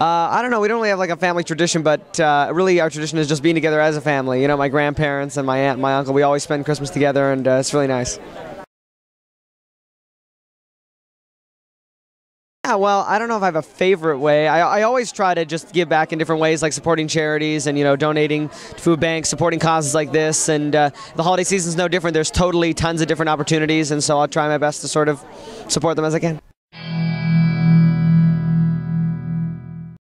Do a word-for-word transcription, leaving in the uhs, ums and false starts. Uh, I don't know, we don't really have like a family tradition, but uh, really our tradition is just being together as a family. You know, my grandparents and my aunt and my uncle, we always spend Christmas together, and uh, it's really nice. Yeah, well, I don't know if I have a favorite way. I, I always try to just give back in different ways, like supporting charities and, you know, donating to food banks, supporting causes like this, and uh, the holiday season's no different. There's totally tons of different opportunities, and so I'll try my best to sort of support them as I can.